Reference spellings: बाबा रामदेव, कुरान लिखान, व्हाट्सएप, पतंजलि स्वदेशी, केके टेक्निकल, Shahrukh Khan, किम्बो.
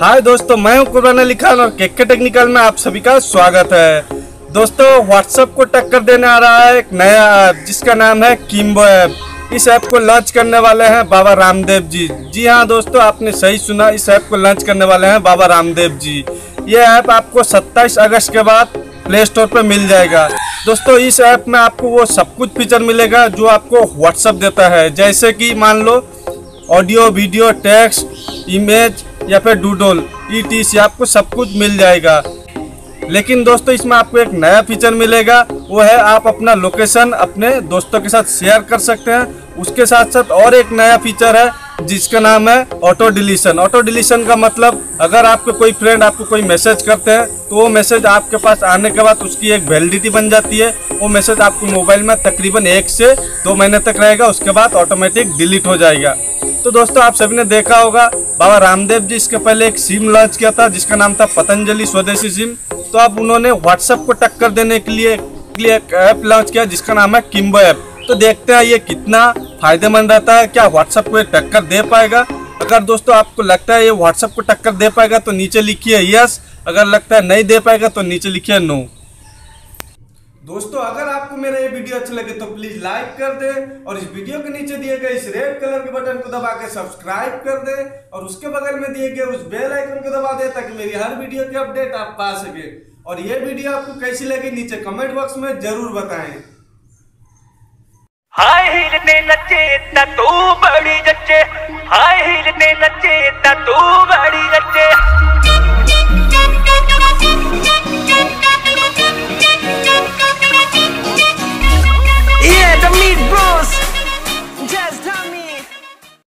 हाय दोस्तों, मैं हूँ कुरान लिखान और केके टेक्निकल में आप सभी का स्वागत है। दोस्तों, व्हाट्सएप को टक्कर देने आ रहा है एक नया ऐप जिसका नाम है किम्बो ऐप। इस ऐप को लॉन्च करने वाले हैं बाबा रामदेव जी। जी हाँ दोस्तों, आपने सही सुना, इस ऐप को लॉन्च करने वाले हैं बाबा रामदेव जी। ये ऐप आपको 27 अगस्त के बाद प्ले स्टोर पर मिल जाएगा। दोस्तों, इस ऐप में आपको वो सब कुछ फीचर मिलेगा जो आपको व्हाट्सएप देता है, जैसे कि मान लो ऑडियो, वीडियो, टेक्स्ट, इमेज या फिर डूडल ईटीसी, आपको सब कुछ मिल जाएगा। लेकिन दोस्तों, इसमें आपको एक नया फीचर मिलेगा, वो है आप अपना लोकेशन अपने दोस्तों के साथ शेयर कर सकते हैं। उसके साथ साथ और एक नया फीचर है जिसका नाम है ऑटो डिलीशन। ऑटो डिलीशन का मतलब, अगर आपके कोई फ्रेंड आपको कोई मैसेज करते हैं तो वो मैसेज आपके पास आने के बाद उसकी एक वैलिडिटी बन जाती है। वो मैसेज आपके मोबाइल में तकरीबन 1 से 2 महीने तक रहेगा, उसके बाद ऑटोमेटिक डिलीट हो जाएगा। तो दोस्तों, आप सभी ने देखा होगा बाबा रामदेव जी इसके पहले एक सिम लॉन्च किया था जिसका नाम था पतंजलि स्वदेशी सिम। तो अब उन्होंने व्हाट्सएप को टक्कर देने के लिए एक ऐप लॉन्च किया जिसका नाम है किम्बो ऐप। तो देखते हैं ये कितना फायदेमंद रहता है, क्या व्हाट्सएप को ये टक्कर दे पाएगा। अगर दोस्तों आपको लगता है ये व्हाट्सएप को टक्कर दे पाएगा तो नीचे लिखिए यस, अगर लगता है नहीं दे पाएगा तो नीचे लिखिए नो। दोस्तों, अगर आपको मेरा ये वीडियो अच्छा लगे तो प्लीज लाइक कर दें और इस वीडियो के नीचे दिए गए इस रेड कलर के बटन को दबा के सब्सक्राइब कर दें और उसके बगल में दिए गए उस बेल आइकन को दबा दें ताकि मेरी हर वीडियो की अपडेट आप पा सके। और ये वीडियो आपको कैसी लगी नीचे कमेंट बॉक्स में जरूर बताएं। हाय हिरने नचे न तू बड़ी नचे।